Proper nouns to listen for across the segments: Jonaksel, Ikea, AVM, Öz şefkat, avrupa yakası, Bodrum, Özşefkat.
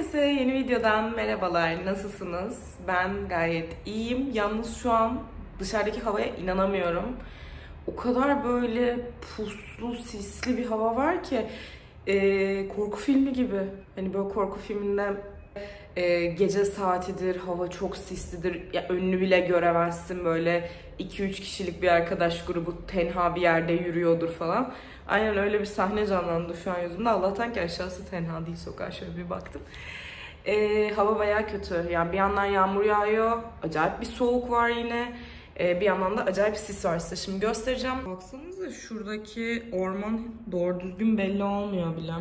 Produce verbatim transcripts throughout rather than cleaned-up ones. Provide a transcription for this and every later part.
Herkese yeni videodan merhabalar. Nasılsınız? Ben gayet iyiyim. Yalnız şu an dışarıdaki havaya inanamıyorum. O kadar böyle puslu, sisli bir hava var ki e, korku filmi gibi. Hani böyle korku filminde e, gece saatidir, hava çok sislidir. Ya önünü bile göremezsin, böyle iki üç kişilik bir arkadaş grubu tenha bir yerde yürüyordur falan. Aynen öyle bir sahne canlandı şu an yüzümde. Allah'tan ki aşağısı tenha değil, sokağa şöyle bir baktım. Ee, hava bayağı kötü. Yani bir yandan yağmur yağıyor, acayip bir soğuk var yine. Ee, bir yandan da acayip sis var, size şimdi göstereceğim. Baksanıza şuradaki orman doğru düzgün belli olmuyor bile.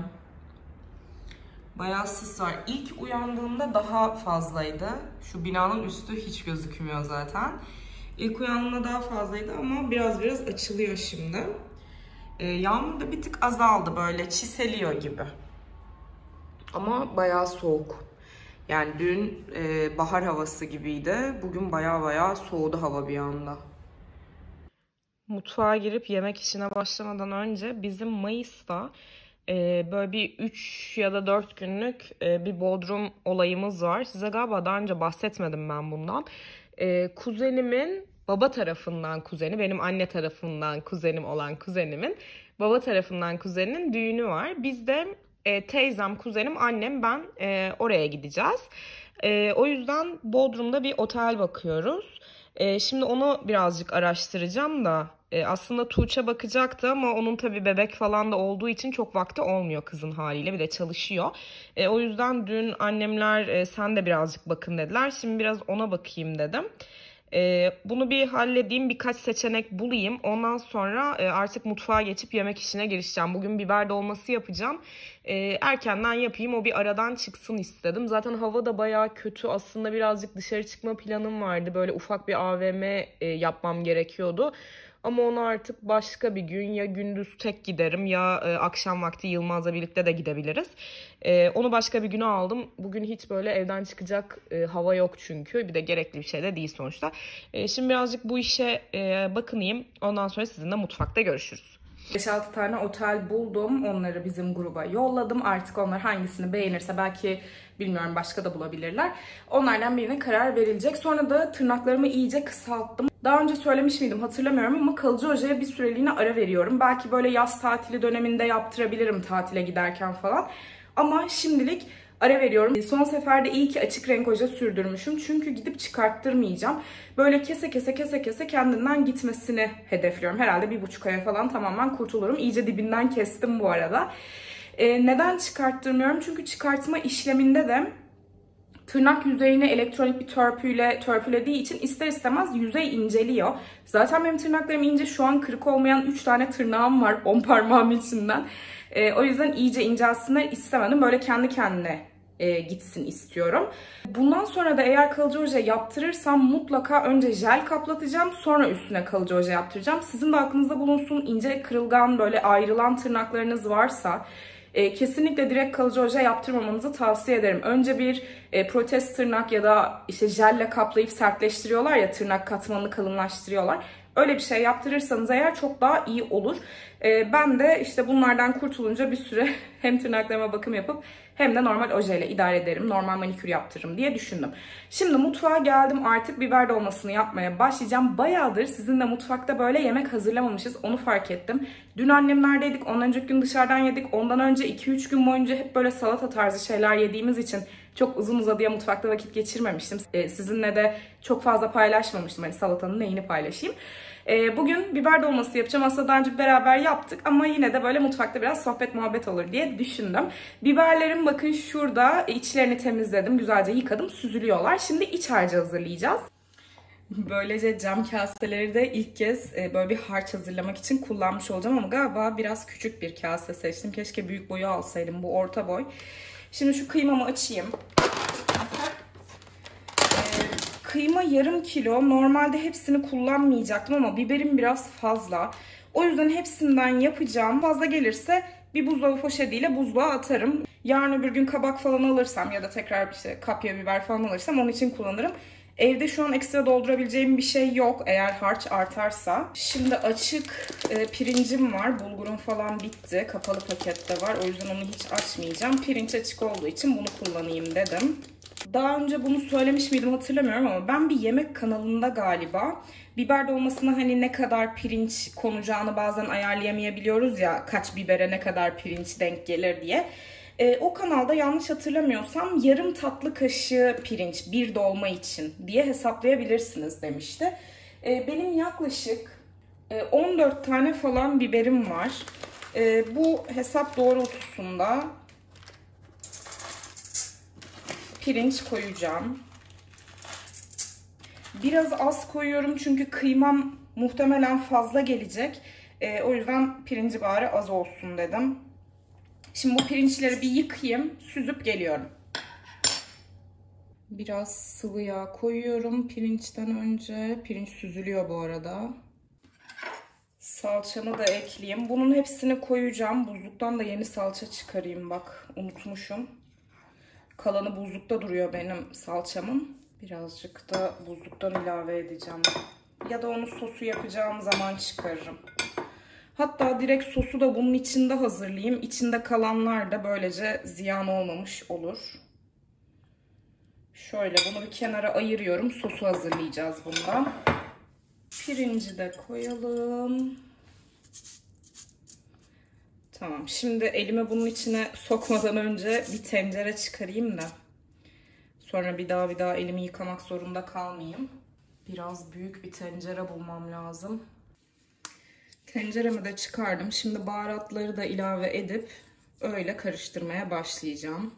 Bayağı sis var. İlk uyandığımda daha fazlaydı. Şu binanın üstü hiç gözükmüyor zaten. İlk uyandığımda daha fazlaydı ama biraz biraz açılıyor şimdi. Ee, yağmur da bir tık azaldı, böyle çiseliyor gibi. Ama bayağı soğuk. Yani dün e, bahar havası gibiydi. Bugün bayağı bayağı soğudu hava bir anda. Mutfağa girip yemek işine başlamadan önce bizim Mayıs'ta e, böyle bir üç ya da dört günlük e, bir Bodrum olayımız var. Size galiba daha önce bahsetmedim ben bundan. E, kuzenimin baba tarafından kuzeni, benim anne tarafından kuzenim olan kuzenimin baba tarafından kuzeninin düğünü var. Biz de e, teyzem, kuzenim, annem, ben e, oraya gideceğiz. E, o yüzden Bodrum'da bir otel bakıyoruz. E, şimdi onu birazcık araştıracağım da e, aslında Tuğçe bakacaktı ama onun tabii bebek falan da olduğu için çok vakti olmuyor kızın haliyle, bir de çalışıyor. E, o yüzden dün annemler e, sen de birazcık bakın dediler. Şimdi biraz ona bakayım dedim. Ee, bunu bir halledeyim, birkaç seçenek bulayım. Ondan sonra e, artık mutfağa geçip yemek işine girişeceğim. Bugün biber dolması yapacağım. E, erkenden yapayım, o bir aradan çıksın istedim. Zaten hava da bayağı kötü. Aslında birazcık dışarı çıkma planım vardı. Böyle ufak bir A V M e, yapmam gerekiyordu. Ama onu artık başka bir gün, ya gündüz tek giderim ya e, akşam vakti Yılmaz'la birlikte de gidebiliriz. E, onu başka bir güne aldım. Bugün hiç böyle evden çıkacak e, hava yok çünkü. Bir de gerekli bir şey de değil sonuçta. E, şimdi birazcık bu işe e, bakınayım. Ondan sonra sizinle mutfakta görüşürüz. beş altı tane otel buldum. Onları bizim gruba yolladım. Artık onlar hangisini beğenirse, belki bilmiyorum başka da bulabilirler, onlardan birine karar verilecek. Sonra da tırnaklarımı iyice kısalttım. Daha önce söylemiş miydim hatırlamıyorum ama kalıcı ojeye bir süreliğine ara veriyorum. Belki böyle yaz tatili döneminde yaptırabilirim, tatile giderken falan. Ama şimdilik ara veriyorum. Son seferde iyi ki açık renk oje sürdürmüşüm. Çünkü gidip çıkarttırmayacağım. Böyle kese kese kese kese kendinden gitmesini hedefliyorum. Herhalde bir buçuk aya falan tamamen kurtulurum. İyice dibinden kestim bu arada. Ee, neden çıkarttırmıyorum? Çünkü çıkartma işleminde de tırnak yüzeyini elektronik bir törpüyle törpülediği için ister istemez yüzey inceliyor. Zaten benim tırnaklarım ince. Şu an kırık olmayan üç tane tırnağım var on parmağım içinden. E, o yüzden iyice incelsinler istemedim. Böyle kendi kendine e, gitsin istiyorum. Bundan sonra da eğer kalıcı oje yaptırırsam mutlaka önce jel kaplatacağım. Sonra üstüne kalıcı oje yaptıracağım. Sizin de aklınızda bulunsun, ince kırılgan böyle ayrılan tırnaklarınız varsa E, kesinlikle direkt kalıcı oje yaptırmamanızı tavsiye ederim. Önce bir e, protez tırnak ya da işte jelle kaplayıp sertleştiriyorlar ya, tırnak katmanını kalınlaştırıyorlar. Öyle bir şey yaptırırsanız eğer çok daha iyi olur. E, ben de işte bunlardan kurtulunca bir süre hem tırnaklarıma bakım yapıp hem de normal ojeyle idare ederim, normal manikür yaptırırım diye düşündüm. Şimdi mutfağa geldim, artık biber dolmasını yapmaya başlayacağım. Bayağıdır sizinle mutfakta böyle yemek hazırlamamışız, onu fark ettim. Dün annemlerdeydik, ondan önceki gün dışarıdan yedik. Ondan önce iki üç gün boyunca hep böyle salata tarzı şeyler yediğimiz için çok uzun uzadıya mutfakta vakit geçirmemiştim. Ee, sizinle de çok fazla paylaşmamıştım, hani salatanın neyini paylaşayım. Ee, bugün biber dolması yapacağım. Aslında daha önce beraber yaptık ama yine de böyle mutfakta biraz sohbet muhabbet olur diye düşündüm. Biberlerim bakın şurada, içlerini temizledim, güzelce yıkadım, süzülüyorlar. Şimdi iç harcı hazırlayacağız. Böylece cam kaseleri de ilk kez böyle bir harç hazırlamak için kullanmış olacağım ama galiba biraz küçük bir kase seçtim. Keşke büyük boyu alsaydım, bu orta boy. Şimdi şu kıymamı açayım. Kıyma yarım kilo. Normalde hepsini kullanmayacaktım ama biberim biraz fazla. O yüzden hepsinden yapacağım. Fazla gelirse bir buzdolabı poşetiyle buzluğa atarım. Yarın öbür gün kabak falan alırsam ya da tekrar işte kapya biber falan alırsam onun için kullanırım. Evde şu an ekstra doldurabileceğim bir şey yok eğer harç artarsa. Şimdi açık e, pirincim var. Bulgurum falan bitti. Kapalı pakette var. O yüzden onu hiç açmayacağım. Pirinç açık olduğu için bunu kullanayım dedim. Daha önce bunu söylemiş miydim hatırlamıyorum ama ben bir yemek kanalında galiba biber dolmasına hani ne kadar pirinç konacağını bazen ayarlayamayabiliyoruz ya, kaç bibere ne kadar pirinç denk gelir diye. E, o kanalda yanlış hatırlamıyorsam yarım tatlı kaşığı pirinç bir dolma için diye hesaplayabilirsiniz demişti. E, benim yaklaşık e, on dört tane falan biberim var. E, bu hesap doğrultusunda pirinç koyacağım. Biraz az koyuyorum çünkü kıymam muhtemelen fazla gelecek. E, o yüzden pirinci bari az olsun dedim. Şimdi bu pirinçleri bir yıkayayım, süzüp geliyorum. Biraz sıvı yağ koyuyorum pirinçten önce. Pirinç süzülüyor bu arada. Salçamı da ekleyeyim. Bunun hepsini koyacağım. Buzluktan da yeni salça çıkarayım, bak unutmuşum. Kalanı buzlukta duruyor benim salçamın. Birazcık da buzluktan ilave edeceğim. Ya da onu sosu yapacağım zaman çıkarırım. Hatta direkt sosu da bunun içinde hazırlayayım. İçinde kalanlar da böylece ziyan olmamış olur. Şöyle bunu bir kenara ayırıyorum. Sosu hazırlayacağız bundan. Pirinci de koyalım. Tamam. Şimdi elimi bunun içine sokmadan önce bir tencere çıkarayım da sonra bir daha bir daha elimi yıkamak zorunda kalmayayım. Biraz büyük bir tencere bulmam lazım. Tenceremi de çıkardım. Şimdi baharatları da ilave edip öyle karıştırmaya başlayacağım.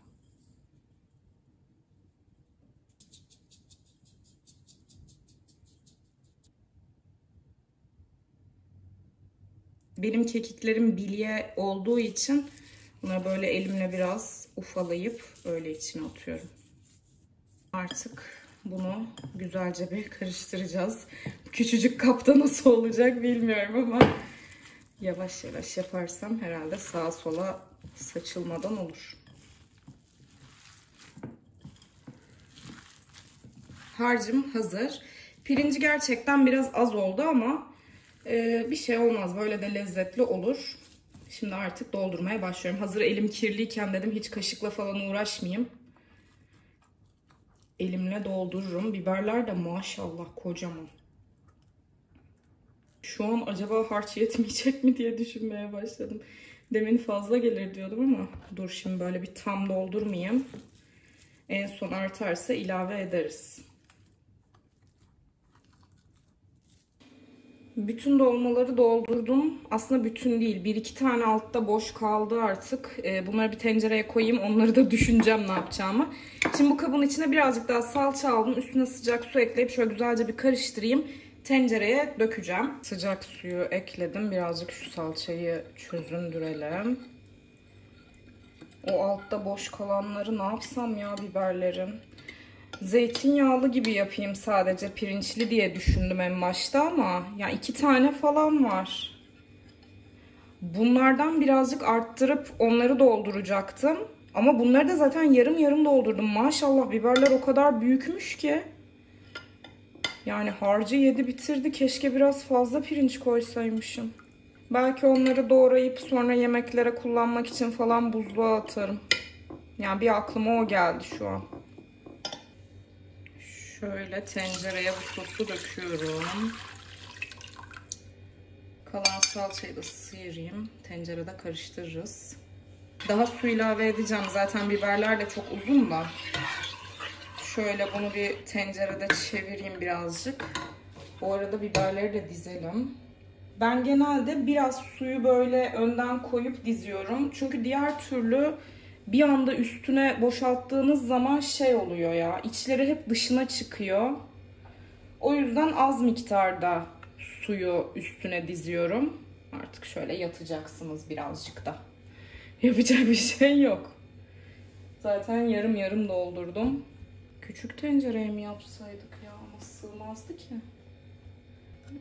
Benim kekiklerim bilye olduğu için buna böyle elimle biraz ufalayıp öyle içine atıyorum. Artık bunu güzelce bir karıştıracağız. Küçücük kapta nasıl olacak bilmiyorum ama yavaş yavaş yaparsam herhalde sağa sola saçılmadan olur. Harcım hazır. Pirinci gerçekten biraz az oldu ama e, bir şey olmaz. Böyle de lezzetli olur. Şimdi artık doldurmaya başlıyorum. Hazır elim kirliyken dedim hiç kaşıkla falan uğraşmayayım. Elimle doldururum. Biberler de maşallah kocaman. Şu an acaba harç yetmeyecek mi diye düşünmeye başladım. Demin fazla gelir diyordum ama dur şimdi böyle bir tam doldurmayayım. En son artarsa ilave ederiz. Bütün dolmaları doldurdum. Aslında bütün değil. Bir iki tane altta boş kaldı artık. Bunları bir tencereye koyayım. Onları da düşüneceğim ne yapacağımı. Şimdi bu kabın içine birazcık daha salça aldım. Üstüne sıcak su ekleyip şöyle güzelce bir karıştırayım. Tencereye dökeceğim. Sıcak suyu ekledim. Birazcık şu salçayı çözündürelim. O altta boş kalanları ne yapsam ya biberlerin? Zeytinyağlı gibi yapayım sadece, pirinçli diye düşündüm en başta ama ya iki tane falan var. Bunlardan birazcık arttırıp onları dolduracaktım. Ama bunları da zaten yarım yarım doldurdum. Maşallah biberler o kadar büyükmüş ki. Yani harcı yedi bitirdi. Keşke biraz fazla pirinç koysaymışım. Belki onları doğrayıp sonra yemeklere kullanmak için falan buzluğa atarım. Yani bir aklıma o geldi şu an. Şöyle tencereye bu sosu döküyorum. Kalan salçayı da sıyırayım. Tencerede karıştırırız. Daha su ilave edeceğim. Zaten biberler de çok uzun da. Şöyle bunu bir tencerede çevireyim birazcık. Bu arada biberleri de dizelim. Ben genelde biraz suyu böyle önden koyup diziyorum. Çünkü diğer türlü bir anda üstüne boşalttığınız zaman şey oluyor ya, içleri hep dışına çıkıyor. O yüzden az miktarda suyu üstüne diziyorum. Artık şöyle yatacaksınız birazcık da. Yapacak bir şey yok. Zaten yarım yarım doldurdum. Küçük tencereye mi yapsaydık ya? Ama sığmazdı ki.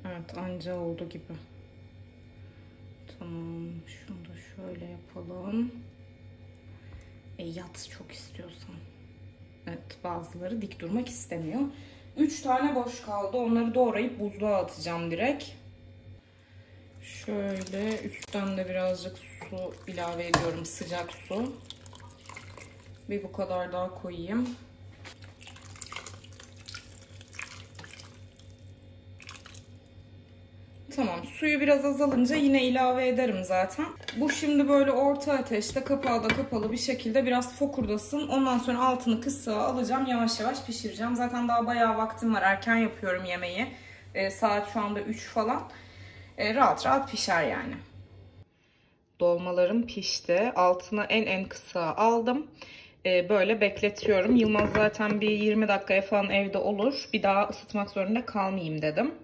Evet, anca oldu gibi. Tamam, şunu da şöyle yapalım. E, yat çok istiyorsan. Evet, bazıları dik durmak istemiyor. üç tane boş kaldı. Onları doğrayıp buzluğa atacağım direkt. Şöyle üstten de birazcık su ilave ediyorum. Sıcak su. Bir bu kadar daha koyayım. Tamam. Suyu biraz azalınca yine ilave ederim zaten. Bu şimdi böyle orta ateşte, kapağı da kapalı bir şekilde biraz fokurdasın. Ondan sonra altını kısığa alacağım. Yavaş yavaş pişireceğim. Zaten daha bayağı vaktim var. Erken yapıyorum yemeği. E, saat şu anda üç falan. E, rahat rahat pişer yani. Dolmalarım pişti. Altını en en kısığa aldım. E, böyle bekletiyorum. Yılmaz zaten bir yirmi dakikaya falan evde olur. Bir daha ısıtmak zorunda kalmayayım dedim.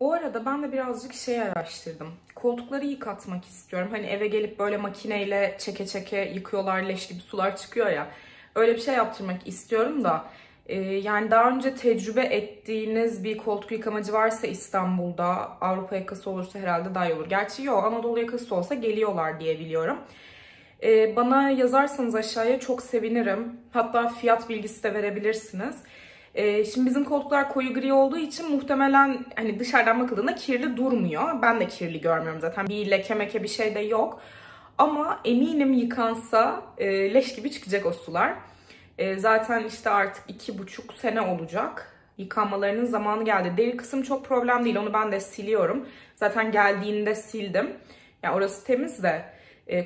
O arada ben de birazcık şey araştırdım. Koltukları yıkatmak istiyorum. Hani eve gelip böyle makineyle çeke çeke yıkıyorlar, leş gibi sular çıkıyor ya. Öyle bir şey yaptırmak istiyorum da. Ee, yani daha önce tecrübe ettiğiniz bir koltuk yıkamacı varsa İstanbul'da, Avrupa yakası olursa herhalde daha iyi olur. Gerçi yok, Anadolu yakası olsa geliyorlar diye biliyorum. Ee, bana yazarsanız aşağıya çok sevinirim. Hatta fiyat bilgisi de verebilirsiniz. Şimdi bizim koltuklar koyu gri olduğu için muhtemelen hani dışarıdan bakıldığında kirli durmuyor. Ben de kirli görmüyorum zaten. Bir leke meke bir şey de yok. Ama eminim yıkansa leş gibi çıkacak o sular. Zaten işte artık iki buçuk sene olacak. Yıkanmalarının zamanı geldi. Deri kısım çok problem değil. Onu ben de siliyorum. Zaten geldiğinde sildim. Yani orası temiz de.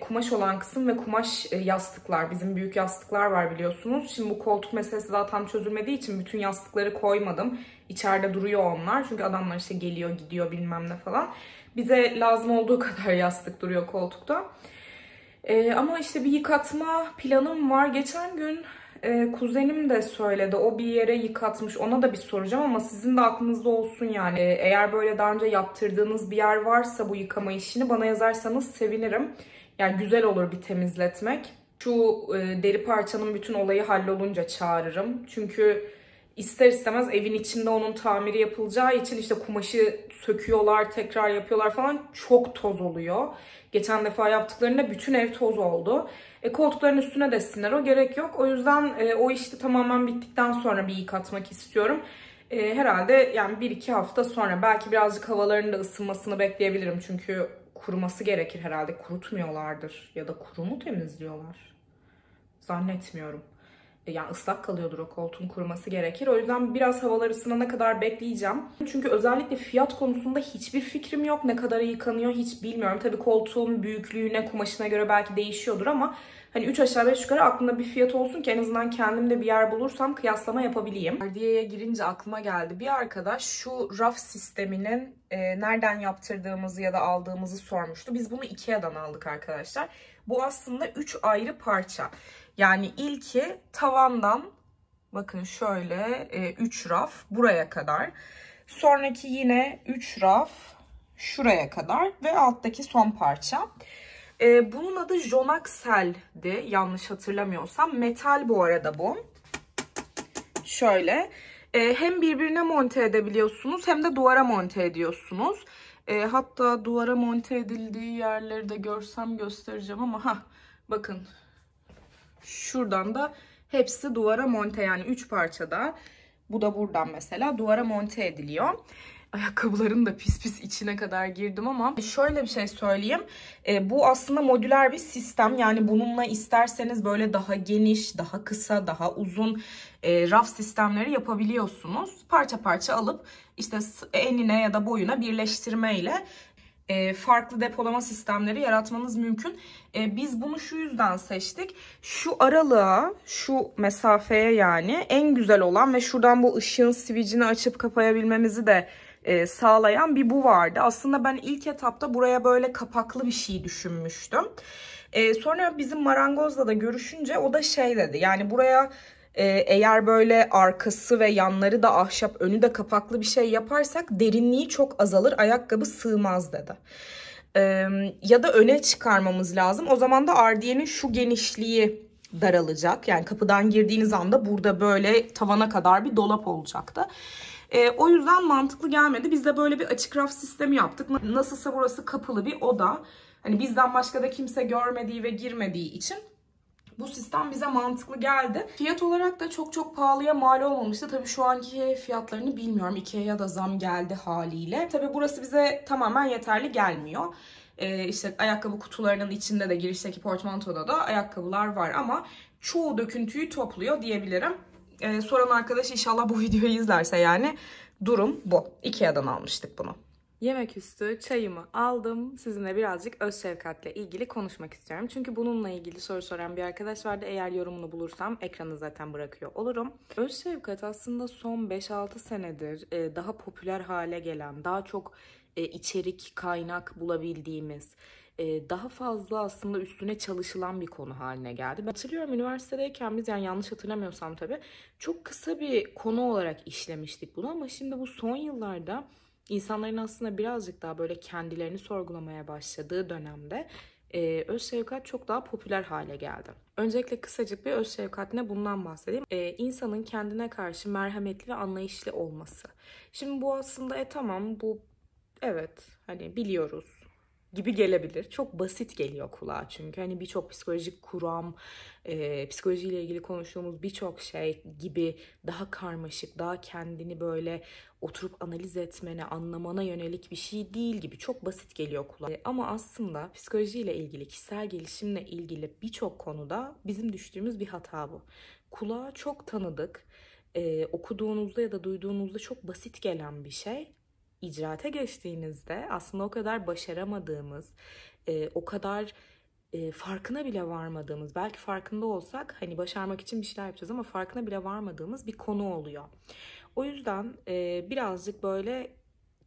Kumaş olan kısım ve kumaş yastıklar. Bizim büyük yastıklar var biliyorsunuz. Şimdi bu koltuk meselesi daha tam çözülmediği için bütün yastıkları koymadım. İçeride duruyor onlar. Çünkü adamlar işte geliyor gidiyor bilmem ne falan. Bize lazım olduğu kadar yastık duruyor koltukta. Ee, ama işte bir yıkatma planım var. Geçen gün e, kuzenim de söyledi. O bir yere yıkatmış. Ona da bir soracağım ama sizin de aklınızda olsun yani. Ee, eğer böyle daha önce yaptırdığınız bir yer varsa bu yıkama işini bana yazarsanız sevinirim. Yani güzel olur bir temizletmek. Şu e, deri parçanın bütün olayı hallolunca çağırırım. Çünkü ister istemez evin içinde onun tamiri yapılacağı için işte kumaşı söküyorlar, tekrar yapıyorlar falan, çok toz oluyor. Geçen defa yaptıklarında bütün ev toz oldu. E, koltukların üstüne de siner, o gerek yok. O yüzden e, o işte tamamen bittikten sonra bir yıkatmak istiyorum. E, herhalde yani bir iki hafta sonra belki birazcık havaların da ısınmasını bekleyebilirim çünkü... Kuruması gerekir herhalde. Kurutmuyorlardır. Ya da kuru mu temizliyorlar? Zannetmiyorum. Yani ıslak kalıyordur, o koltuğun kuruması gerekir. O yüzden biraz havalar ısınana kadar bekleyeceğim. Çünkü özellikle fiyat konusunda hiçbir fikrim yok. Ne kadar yıkanıyor hiç bilmiyorum. Tabii koltuğun büyüklüğüne, kumaşına göre belki değişiyordur ama hani üç aşağı beş yukarı aklımda bir fiyat olsun ki en azından kendim de bir yer bulursam kıyaslama yapabileyim. Vardiyaya girince aklıma geldi. Bir arkadaş şu raf sisteminin e, nereden yaptırdığımızı ya da aldığımızı sormuştu. Biz bunu Ikea'dan aldık arkadaşlar. Bu aslında üç ayrı parça. Yani ilki tavandan, bakın şöyle üç raf buraya kadar. Sonraki yine üç raf şuraya kadar ve alttaki son parça. E, bunun adı Jonaksel'di yanlış hatırlamıyorsam. Metal bu arada bu. Şöyle e, hem birbirine monte edebiliyorsunuz hem de duvara monte ediyorsunuz. E, hatta duvara monte edildiği yerleri de görsem göstereceğim ama ha bakın. Şuradan da hepsi duvara monte, yani üç parçada. Bu da buradan mesela duvara monte ediliyor. Ayakkabıların da pis pis içine kadar girdim ama şöyle bir şey söyleyeyim. E, bu aslında modüler bir sistem. Yani bununla isterseniz böyle daha geniş, daha kısa, daha uzun e, raf sistemleri yapabiliyorsunuz. Parça parça alıp işte enine ya da boyuna birleştirmeyle farklı depolama sistemleri yaratmanız mümkün. Biz bunu şu yüzden seçtik. Şu aralığa, şu mesafeye yani en güzel olan ve şuradan bu ışığın switch'ini açıp kapayabilmemizi de sağlayan bir bu vardı. Aslında ben ilk etapta buraya böyle kapaklı bir şey düşünmüştüm. Sonra bizim marangozla da görüşünce o da şey dedi. Yani buraya eğer böyle arkası ve yanları da ahşap, önü de kapaklı bir şey yaparsak derinliği çok azalır, ayakkabı sığmaz dedi. Ee, ya da öne çıkarmamız lazım. O zaman da ardiyenin şu genişliği daralacak. Yani kapıdan girdiğiniz anda burada böyle tavana kadar bir dolap olacaktı. Ee, o yüzden mantıklı gelmedi. Biz de böyle bir açık raf sistemi yaptık. Nasılsa burası kapalı bir oda. Hani bizden başka da kimse görmediği ve girmediği için... bu sistem bize mantıklı geldi. Fiyat olarak da çok çok pahalıya mal olmamıştı. Tabii şu anki fiyatlarını bilmiyorum. Ikea'ya da zam geldi haliyle. Tabii burası bize tamamen yeterli gelmiyor. Ee, işte ayakkabı kutularının içinde de, girişteki portmantoda da ayakkabılar var ama çoğu döküntüyü topluyor diyebilirim. Ee, soran arkadaş inşallah bu videoyu izlerse yani durum bu. Ikea'dan almıştık bunu. Yemeküstü çayımı aldım. Sizinle birazcık öz şefkatle ilgili konuşmak istiyorum. Çünkü bununla ilgili soru soran bir arkadaş vardı. Eğer yorumunu bulursam ekranı zaten bırakıyor olurum. Öz şefkat aslında son beş altı senedir daha popüler hale gelen, daha çok içerik, kaynak bulabildiğimiz, daha fazla aslında üstüne çalışılan bir konu haline geldi. Ben hatırlıyorum üniversitedeyken biz, yani yanlış hatırlamıyorsam tabii, çok kısa bir konu olarak işlemiştik bunu ama şimdi bu son yıllarda İnsanların aslında birazcık daha böyle kendilerini sorgulamaya başladığı dönemde e, öz şefkat çok daha popüler hale geldi. Öncelikle kısacık bir öz şefkat ne, bundan bahsedeyim. E, insanın kendine karşı merhametli ve anlayışlı olması. Şimdi bu aslında e tamam bu evet hani biliyoruz gibi gelebilir. Çok basit geliyor kulağa çünkü. Hani birçok psikolojik kuram, e, psikolojiyle ilgili konuştuğumuz birçok şey gibi daha karmaşık, daha kendini böyle oturup analiz etmene, anlamana yönelik bir şey değil gibi. Çok basit geliyor kulağa. E, ama aslında psikolojiyle ilgili, kişisel gelişimle ilgili birçok konuda bizim düştüğümüz bir hata bu. Kulağa çok tanıdık, e, okuduğunuzda ya da duyduğunuzda çok basit gelen bir şey. İcraate geçtiğinizde aslında o kadar başaramadığımız, e, o kadar e, farkına bile varmadığımız, belki farkında olsak hani başarmak için bir şeyler yapacağız ama farkına bile varmadığımız bir konu oluyor. O yüzden e, birazcık böyle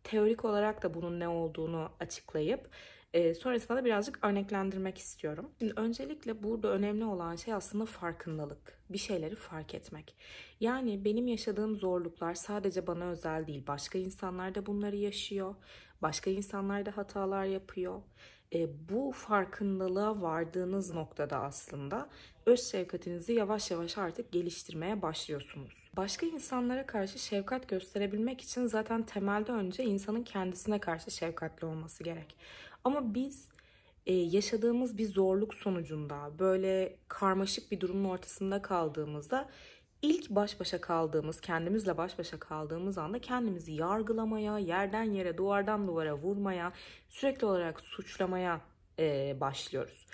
teorik olarak da bunun ne olduğunu açıklayıp e, sonrasında da birazcık örneklendirmek istiyorum. Şimdi öncelikle burada önemli olan şey aslında farkındalık. Bir şeyleri fark etmek. Yani benim yaşadığım zorluklar sadece bana özel değil. Başka insanlar da bunları yaşıyor. Başka insanlar da hatalar yapıyor. E, bu farkındalığa vardığınız noktada aslında öz şefkatinizi yavaş yavaş artık geliştirmeye başlıyorsunuz. Başka insanlara karşı şefkat gösterebilmek için zaten temelde önce insanın kendisine karşı şefkatli olması gerek. Ama biz Ee, yaşadığımız bir zorluk sonucunda, böyle karmaşık bir durumun ortasında kaldığımızda, ilk baş başa kaldığımız, kendimizle baş başa kaldığımız anda kendimizi yargılamaya, yerden yere, duvardan duvara vurmaya, sürekli olarak suçlamaya e, başlıyoruz.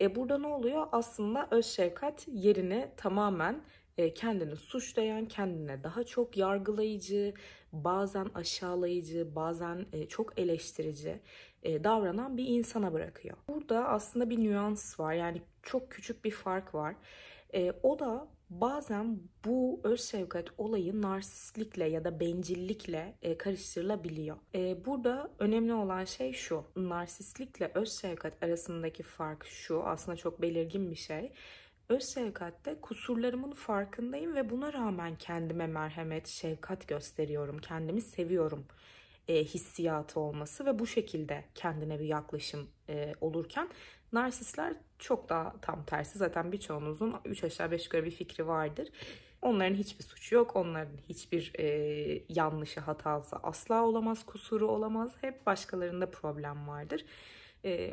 E, burada ne oluyor? Aslında öz şefkat yerini tamamen e, kendini suçlayan, kendine daha çok yargılayıcı, bazen aşağılayıcı, bazen e, çok eleştirici davranan bir insana bırakıyor. Burada aslında bir nüans var. Yani çok küçük bir fark var. E, o da bazen bu öz şefkat olayı narsistlikle ya da bencillikle e, karıştırılabiliyor. E, burada önemli olan şey şu. Narsistlikle öz şefkat arasındaki fark şu. Aslında çok belirgin bir şey. Öz şefkatte kusurlarımın farkındayım ve buna rağmen kendime merhamet, şefkat gösteriyorum. Kendimi seviyorum hissiyatı olması ve bu şekilde kendine bir yaklaşım olurken, narsistler çok daha tam tersi. Zaten birçoğunuzun üç aşağı beş yukarı bir fikri vardır. Onların hiçbir suçu yok. Onların hiçbir yanlışı, hatası asla olamaz, kusuru olamaz. Hep başkalarında problem vardır.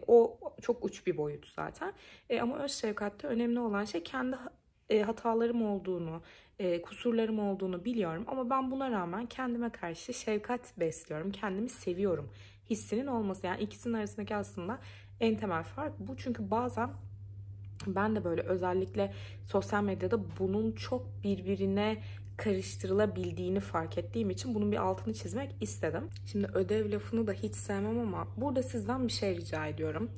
O çok uç bir boyut zaten. Ama öz şefkatte önemli olan şey kendi hatalarım olduğunu, kusurlarım olduğunu biliyorum ama ben buna rağmen kendime karşı şefkat besliyorum, kendimi seviyorum hissinin olması. Yani ikisinin arasındaki aslında en temel fark bu. Çünkü bazen ben de böyle, özellikle sosyal medyada bunun çok birbirine karıştırılabildiğini fark ettiğim için bunun bir altını çizmek istedim. Şimdi ödev lafını da hiç sevmem ama burada sizden bir şey rica ediyorum.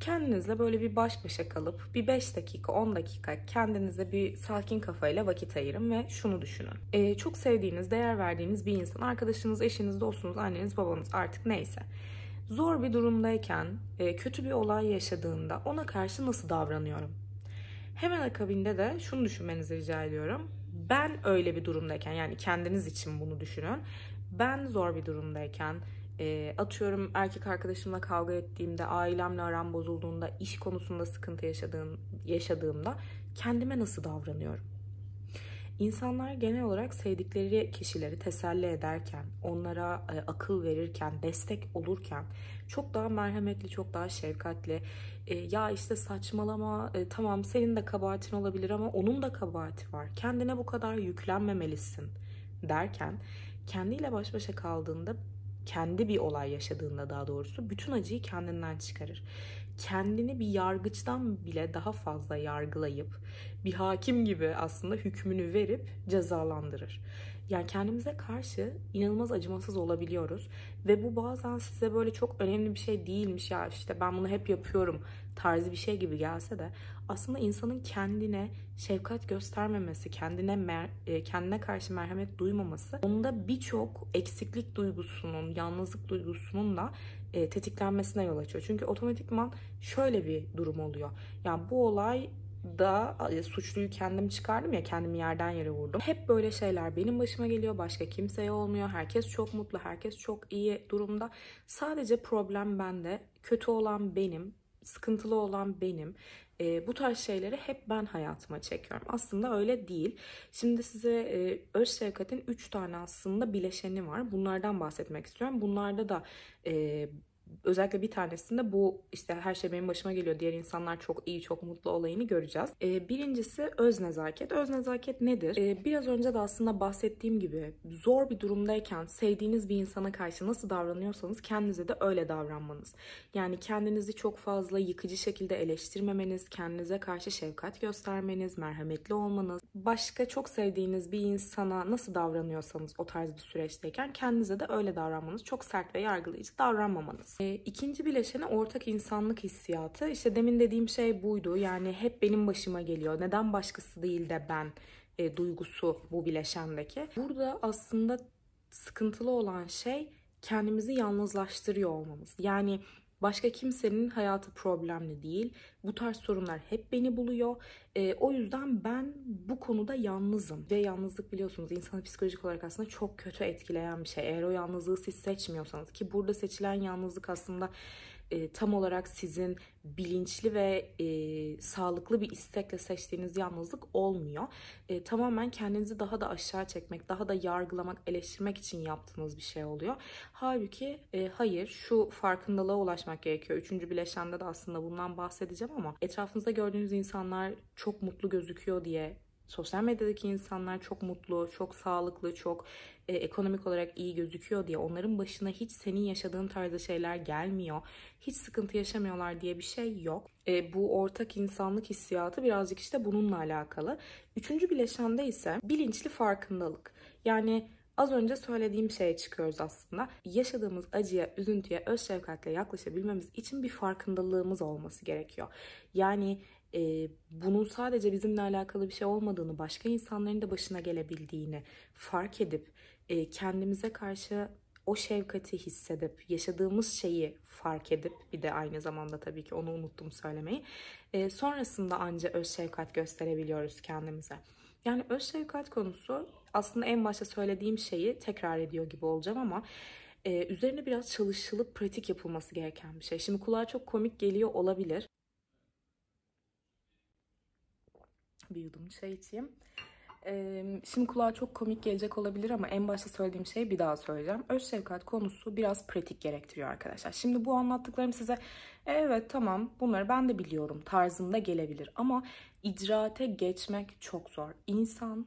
Kendinizle böyle bir baş başa kalıp bir beş dakika on dakika kendinize bir sakin kafayla vakit ayırın ve şunu düşünün. Çok sevdiğiniz, değer verdiğiniz bir insan, arkadaşınız, eşiniz, dostunuz, anneniz, babanız, artık neyse, zor bir durumdayken, kötü bir olay yaşadığında ona karşı nasıl davranıyorum? Hemen akabinde de şunu düşünmenizi rica ediyorum. Ben öyle bir durumdayken, yani kendiniz için bunu düşünün. Ben zor bir durumdayken, E, atıyorum erkek arkadaşımla kavga ettiğimde, ailemle aram bozulduğunda, iş konusunda sıkıntı yaşadığım, yaşadığımda kendime nasıl davranıyorum? İnsanlar genel olarak sevdikleri kişileri teselli ederken, onlara akıl verirken, destek olurken çok daha merhametli, çok daha şefkatli. E, ya işte saçmalama, e, tamam senin de kabahatin olabilir ama onun da kabahati var. Kendine bu kadar yüklenmemelisin derken, kendiyle baş başa kaldığında, kendi bir olay yaşadığında daha doğrusu bütün acıyı kendinden çıkarır. Kendini bir yargıçtan bile daha fazla yargılayıp, bir hakim gibi aslında hükmünü verip cezalandırır. Yani kendimize karşı inanılmaz acımasız olabiliyoruz ve bu bazen size böyle çok önemli bir şey değilmiş, ya işte ben bunu hep yapıyorum tarzı bir şey gibi gelse de aslında insanın kendine şefkat göstermemesi, kendine mer kendine karşı merhamet duymaması onda birçok eksiklik duygusunun, yalnızlık duygusunun da e, tetiklenmesine yol açıyor. Çünkü otomatikman şöyle bir durum oluyor. Yani bu olay da suçluyu kendim çıkardım ya, kendimi yerden yere vurdum. Hep böyle şeyler benim başıma geliyor, başka kimseye olmuyor. Herkes çok mutlu, herkes çok iyi durumda. Sadece problem bende, kötü olan benim, sıkıntılı olan benim. E, bu tarz şeyleri hep ben hayatıma çekiyorum. Aslında öyle değil. Şimdi size e, Özşefkat'in üç tane aslında bileşeni var. Bunlardan bahsetmek istiyorum. Bunlarda da e, özellikle bir tanesinde bu işte her şey benim başıma geliyor, diğer insanlar çok iyi, çok mutlu olayını göreceğiz. Ee, birincisi öz nezaket. Öz nezaket nedir? Ee, biraz önce de aslında bahsettiğim gibi zor bir durumdayken sevdiğiniz bir insana karşı nasıl davranıyorsanız kendinize de öyle davranmanız. Yani kendinizi çok fazla yıkıcı şekilde eleştirmemeniz, kendinize karşı şefkat göstermeniz, merhametli olmanız. Başka çok sevdiğiniz bir insana nasıl davranıyorsanız o tarz bir süreçteyken kendinize de öyle davranmanız. Çok sert ve yargılayıcı davranmamanız. İkinci bileşeni ortak insanlık hissiyatı. İşte demin dediğim şey buydu. Yani hep benim başıma geliyor, neden başkası değil de ben e, duygusu bu bileşendeki. Burada aslında sıkıntılı olan şey kendimizi yalnızlaştırıyor olmamız. Yani başka kimsenin hayatı problemli değil. Bu tarz sorunlar hep beni buluyor. E, o yüzden ben bu konuda yalnızım. Ve yalnızlık biliyorsunuz insanı psikolojik olarak aslında çok kötü etkileyen bir şey. Eğer o yalnızlığı siz seçmiyorsanız, ki burada seçilen yalnızlık aslında e, tam olarak sizin bilinçli ve e, sağlıklı bir istekle seçtiğiniz yalnızlık olmuyor. E, tamamen kendinizi daha da aşağı çekmek, daha da yargılamak, eleştirmek için yaptığınız bir şey oluyor. Halbuki e, hayır, şu farkındalığa ulaşmak gerekiyor. Üçüncü bileşende de aslında bundan bahsedeceğim ama etrafınızda gördüğünüz insanlar çok mutlu gözüküyor diye, sosyal medyadaki insanlar çok mutlu, çok sağlıklı, çok e, ekonomik olarak iyi gözüküyor diye onların başına hiç senin yaşadığın tarzda şeyler gelmiyor, hiç sıkıntı yaşamıyorlar diye bir şey yok. E, bu ortak insanlık hissiyatı birazcık işte bununla alakalı. Üçüncü bileşende ise bilinçli farkındalık. Yani az önce söylediğim şeye çıkıyoruz aslında. Yaşadığımız acıya, üzüntüye öz şefkatle yaklaşabilmemiz için bir farkındalığımız olması gerekiyor. Yani e, bunun sadece bizimle alakalı bir şey olmadığını, başka insanların da başına gelebildiğini fark edip e, kendimize karşı o şefkati hissedip, yaşadığımız şeyi fark edip, bir de aynı zamanda tabii ki onu unuttum söylemeyi, e, sonrasında ancak öz şefkat gösterebiliyoruz kendimize. Yani öz şefkat konusu aslında en başta söylediğim şeyi tekrar ediyor gibi olacağım ama e, üzerine biraz çalışılıp pratik yapılması gereken bir şey. Şimdi kulağa çok komik geliyor olabilir. Bir yudum çay içeyim. E, şimdi kulağa çok komik gelecek olabilir ama en başta söylediğim şeyi bir daha söyleyeceğim. Öz şefkat konusu biraz pratik gerektiriyor arkadaşlar. Şimdi bu anlattıklarım size evet tamam bunları ben de biliyorum tarzında gelebilir ama icraate geçmek çok zor. İnsan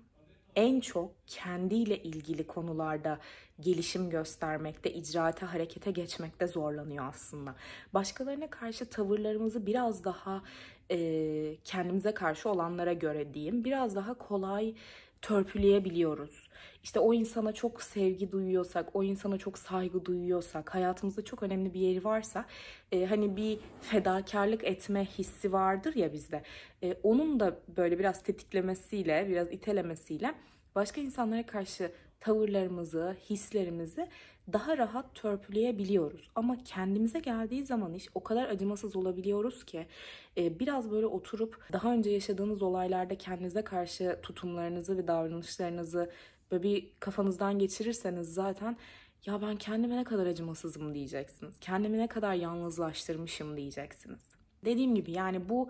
en çok kendiyle ilgili konularda gelişim göstermekte, icraate, harekete geçmekte zorlanıyor aslında. Başkalarına karşı tavırlarımızı biraz daha e, kendimize karşı olanlara göre diyeyim, biraz daha kolay törpüleyebiliyoruz. İşte o insana çok sevgi duyuyorsak, o insana çok saygı duyuyorsak, hayatımızda çok önemli bir yeri varsa, e, hani bir fedakarlık etme hissi vardır ya bizde. E, onun da böyle biraz tetiklemesiyle, biraz itelemesiyle başka insanlara karşı tavırlarımızı, hislerimizi daha rahat törpüleyebiliyoruz. Ama kendimize geldiği zaman iş o kadar acımasız olabiliyoruz ki biraz böyle oturup daha önce yaşadığınız olaylarda kendinize karşı tutumlarınızı ve davranışlarınızı böyle bir kafanızdan geçirirseniz zaten ya ben kendime ne kadar acımasızım diyeceksiniz. Kendimi ne kadar yalnızlaştırmışım diyeceksiniz. Dediğim gibi yani bu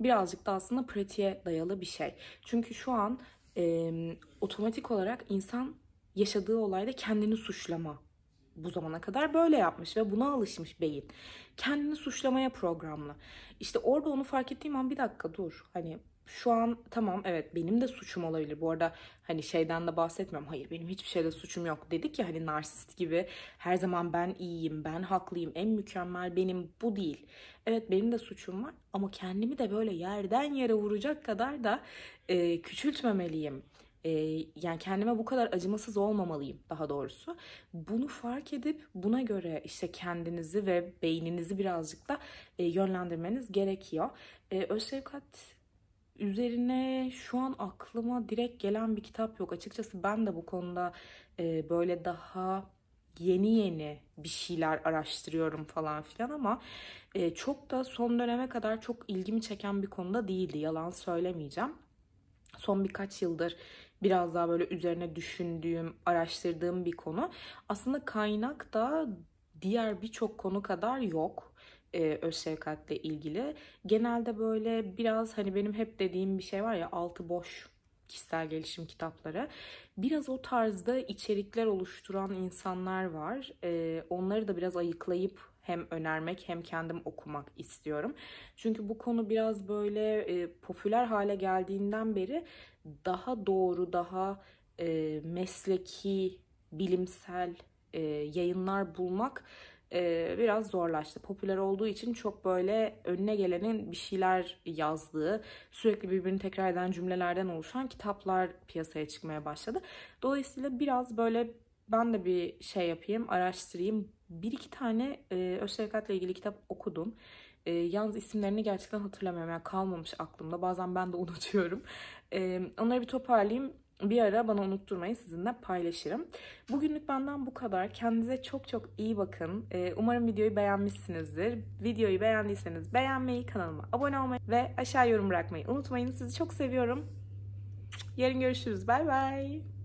birazcık da aslında pratiğe dayalı bir şey. Çünkü şu an e, otomatik olarak insan yaşadığı olayda kendini suçlama. Bu zamana kadar böyle yapmış ve buna alışmış beyin. Kendini suçlamaya programlı. İşte orada onu fark ettiğim an bir dakika dur. Hani şu an tamam evet benim de suçum olabilir. Bu arada hani şeyden de bahsetmiyorum. Hayır benim hiçbir şeyde suçum yok. Dedik ya hani narsist gibi her zaman ben iyiyim, ben haklıyım, en mükemmel benim, bu değil. Evet benim de suçum var ama kendimi de böyle yerden yere vuracak kadar da e, küçültmemeliyim. Yani kendime bu kadar acımasız olmamalıyım daha doğrusu. Bunu fark edip buna göre işte kendinizi ve beyninizi birazcık da yönlendirmeniz gerekiyor. Özşefkat üzerine şu an aklıma direkt gelen bir kitap yok. Açıkçası ben de bu konuda böyle daha yeni yeni bir şeyler araştırıyorum falan filan ama çok da son döneme kadar çok ilgimi çeken bir konuda değildi. Yalan söylemeyeceğim. Son birkaç yıldır biraz daha böyle üzerine düşündüğüm, araştırdığım bir konu. Aslında kaynak da diğer birçok konu kadar yok e, özşefkatle ilgili. Genelde böyle biraz hani benim hep dediğim bir şey var ya, altı boş kişisel gelişim kitapları. Biraz o tarzda içerikler oluşturan insanlar var. E, onları da biraz ayıklayıp hem önermek hem kendim okumak istiyorum. Çünkü bu konu biraz böyle e, popüler hale geldiğinden beri daha doğru, daha e, mesleki, bilimsel e, yayınlar bulmak e, biraz zorlaştı. Popüler olduğu için çok böyle önüne gelenin bir şeyler yazdığı, sürekli birbirini tekrar eden cümlelerden oluşan kitaplar piyasaya çıkmaya başladı. Dolayısıyla biraz böyle ben de bir şey yapayım, araştırayım. Bir iki tane e, özşefkatle ilgili kitap okudum. E, yalnız isimlerini gerçekten hatırlamıyorum. Yani kalmamış aklımda. Bazen ben de unutuyorum. E, onları bir toparlayayım. Bir ara bana unutturmayı sizinle paylaşırım. Bugünlük benden bu kadar. Kendinize çok çok iyi bakın. E, umarım videoyu beğenmişsinizdir. Videoyu beğendiyseniz beğenmeyi, kanalıma abone olmayı ve aşağı yorum bırakmayı unutmayın. Sizi çok seviyorum. Yarın görüşürüz. Bay bay.